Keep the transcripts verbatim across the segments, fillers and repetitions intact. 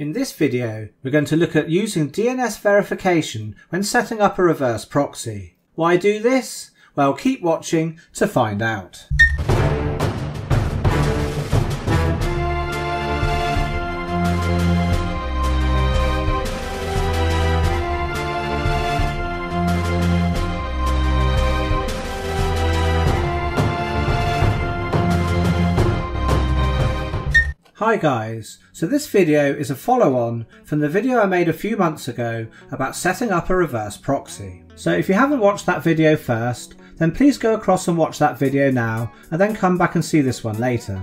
In this video, we're going to look at using D N S verification when setting up a reverse proxy. Why do this? Well, keep watching to find out. Hi guys, so this video is a follow-on from the video I made a few months ago about setting up a reverse proxy. So if you haven't watched that video first, then please go across and watch that video now and then come back and see this one later.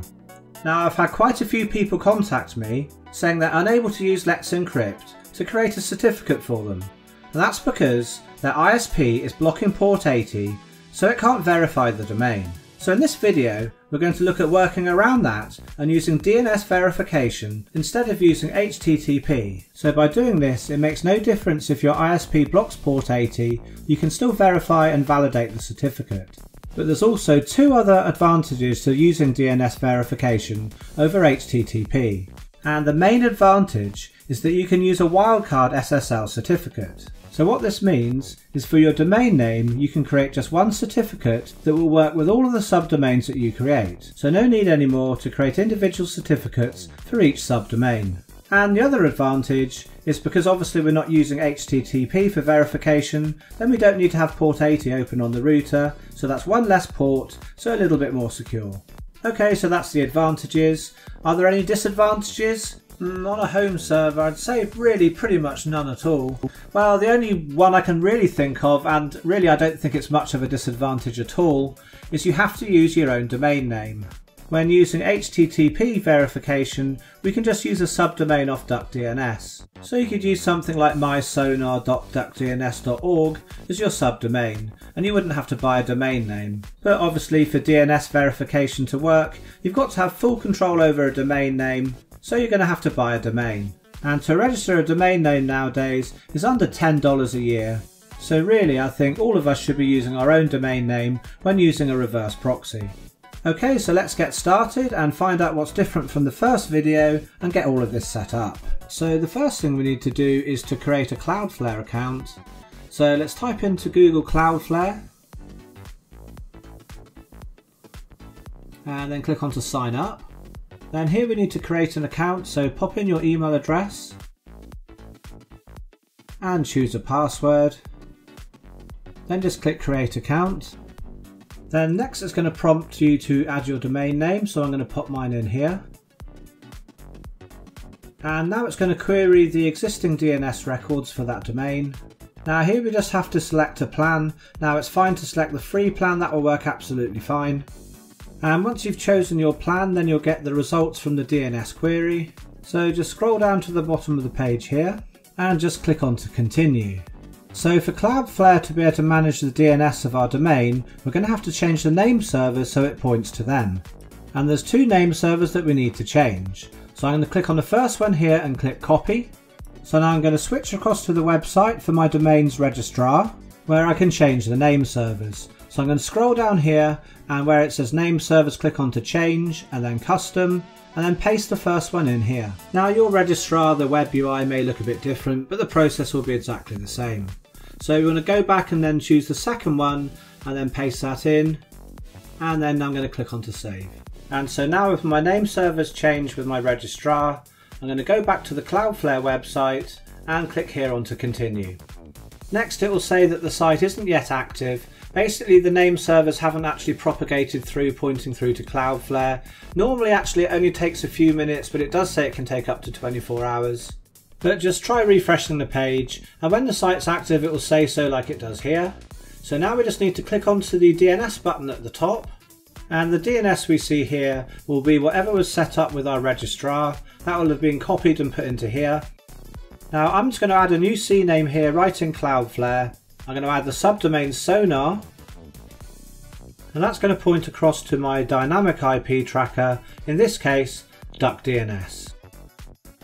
Now I've had quite a few people contact me saying they're unable to use Let's Encrypt to create a certificate for them, and that's because their I S P is blocking port eighty, so it can't verify the domain. So in this video, we're going to look at working around that and using D N S verification instead of using H T T P. So by doing this, it makes no difference if your I S P blocks port eighty, you can still verify and validate the certificate. But there's also two other advantages to using D N S verification over H T T P. And the main advantage is that you can use a wildcard S S L certificate. So what this means is for your domain name, you can create just one certificate that will work with all of the subdomains that you create. So no need anymore to create individual certificates for each subdomain. And the other advantage is because obviously we're not using H T T P for verification, then we don't need to have port eighty open on the router. So that's one less port, so a little bit more secure. Okay, so that's the advantages. Are there any disadvantages? Mm, on a home server, I'd say really pretty much none at all. Well, the only one I can really think of, and really I don't think it's much of a disadvantage at all, is you have to use your own domain name. When using H T T P verification, we can just use a subdomain off DuckDNS. So you could use something like my sonar dot duck D N S dot org as your subdomain, and you wouldn't have to buy a domain name. But obviously for D N S verification to work, you've got to have full control over a domain name, so you're going to have to buy a domain. And to register a domain name nowadays is under ten dollars a year. So really I think all of us should be using our own domain name when using a reverse proxy. Okay, so let's get started and find out what's different from the first video and get all of this set up. So the first thing we need to do is to create a Cloudflare account. So let's type into Google Cloudflare and then click on to sign up. Then here we need to create an account, so pop in your email address and choose a password. Then just click create account. Then next it's going to prompt you to add your domain name, so I'm going to pop mine in here. And now it's going to query the existing D N S records for that domain. Now here we just have to select a plan. Now it's fine to select the free plan, that will work absolutely fine. And once you've chosen your plan, then you'll get the results from the D N S query. So just scroll down to the bottom of the page here and just click on to continue. So for Cloudflare to be able to manage the D N S of our domain, we're going to have to change the name server so it points to them. And there's two name servers that we need to change. So I'm going to click on the first one here and click copy. So now I'm going to switch across to the website for my domains registrar, where I can change the name servers. So I'm going to scroll down here, and where it says name servers, click on to change and then custom, and then paste the first one in here. Now your registrar, the web U I may look a bit different, but the process will be exactly the same. So we want to go back and then choose the second one and then paste that in, and then I'm going to click on to save. And so now if my name server's changed with my registrar, I'm going to go back to the Cloudflare website and click here on to continue. Next it will say that the site isn't yet active. Basically the name servers haven't actually propagated through, pointing through to Cloudflare. Normally actually it only takes a few minutes, but it does say it can take up to twenty-four hours. But just try refreshing the page, and when the site's active it will say so, like it does here. So now we just need to click onto the D N S button at the top, and the D N S we see here will be whatever was set up with our registrar. That will have been copied and put into here. Now I'm just going to add a new C name here right in Cloudflare. I'm going to add the subdomain sonar, and that's going to point across to my dynamic I P tracker, in this case DuckDNS.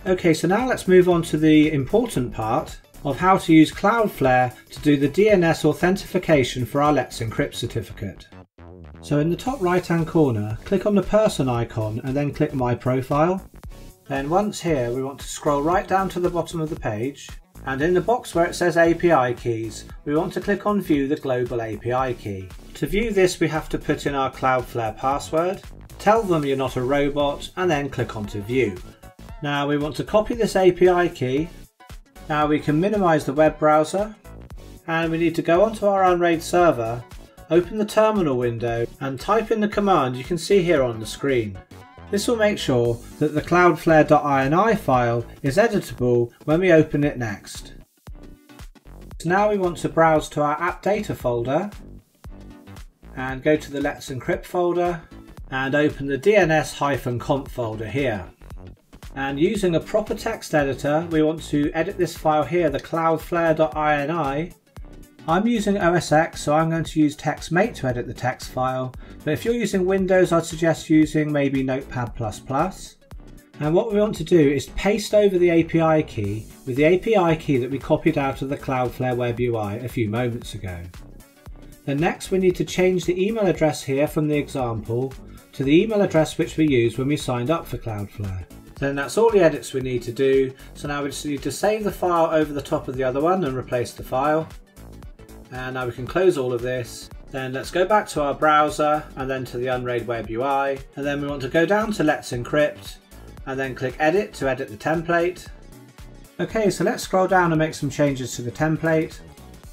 Okay, so now let's move on to the important part of how to use Cloudflare to do the D N S authentication for our Let's Encrypt certificate. So in the top right hand corner, click on the person icon and then click My Profile. Then once here we want to scroll right down to the bottom of the page, and in the box where it says A P I keys we want to click on view the global A P I key. To view this we have to put in our Cloudflare password, tell them you're not a robot, and then click on to view. Now we want to copy this A P I key. Now we can minimize the web browser, and we need to go onto our Unraid server, open the terminal window and type in the command you can see here on the screen. This will make sure that the cloudflare dot I N I file is editable when we open it next. So now we want to browse to our app data folder and go to the Let's Encrypt folder and open the D N S conf folder here. And using a proper text editor we want to edit this file here, the cloudflare dot I N I. I'm using O S X, so I'm going to use TextMate to edit the text file, but if you're using Windows I'd suggest using maybe Notepad plus plus. And what we want to do is paste over the A P I key with the A P I key that we copied out of the Cloudflare web U I a few moments ago. Then next we need to change the email address here from the example to the email address which we used when we signed up for Cloudflare. Then that's all the edits we need to do, so now we just need to save the file over the top of the other one and replace the file. And now we can close all of this. Then let's go back to our browser and then to the Unraid web U I. And then we want to go down to Let's Encrypt and then click edit to edit the template. Okay, so let's scroll down and make some changes to the template.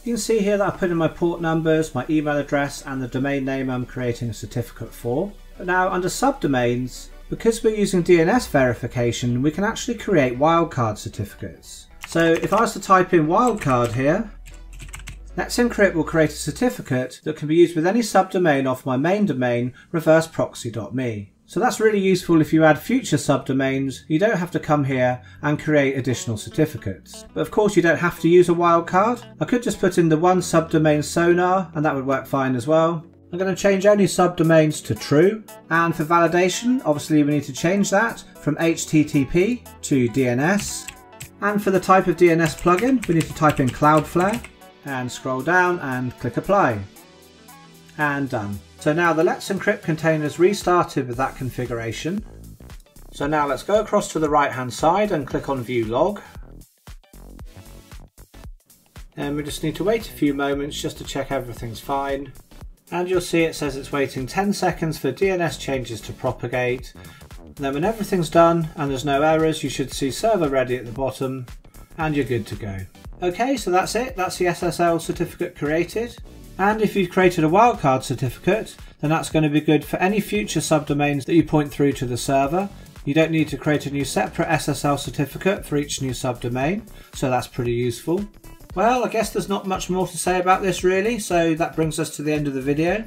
You can see here that I put in my port numbers, my email address and the domain name I'm creating a certificate for. But now under subdomains, because we're using D N S verification, we can actually create wildcard certificates. So if I was to type in wildcard here, Let's Encrypt will create a certificate that can be used with any subdomain off my main domain, reverse proxy dot me. So that's really useful if you add future subdomains, you don't have to come here and create additional certificates. But of course you don't have to use a wildcard. I could just put in the one subdomain sonar and that would work fine as well. I'm going to change only subdomains to true, and for validation obviously we need to change that from H T T P to D N S, and for the type of D N S plugin we need to type in Cloudflare. And scroll down and click apply and done. So now the Let's Encrypt container's restarted with that configuration. So now let's go across to the right hand side and click on view log, and we just need to wait a few moments just to check everything's fine. And you'll see it says it's waiting ten seconds for D N S changes to propagate, and then when everything's done and there's no errors you should see server ready at the bottom and you're good to go. Okay, so that's it, that's the S S L certificate created. And if you've created a wildcard certificate, then that's going to be good for any future subdomains that you point through to the server. You don't need to create a new separate S S L certificate for each new subdomain, so that's pretty useful. Well, I guess there's not much more to say about this really, so that brings us to the end of the video.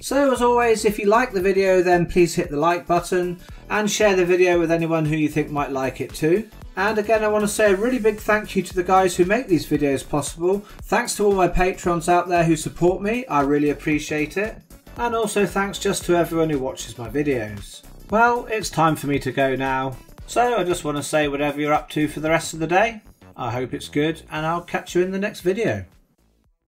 So as always, if you like the video then please hit the like button and share the video with anyone who you think might like it too. And again, I want to say a really big thank you to the guys who make these videos possible. Thanks to all my patrons out there who support me, I really appreciate it. And also thanks just to everyone who watches my videos. Well, it's time for me to go now. So I just want to say whatever you're up to for the rest of the day, I hope it's good and I'll catch you in the next video.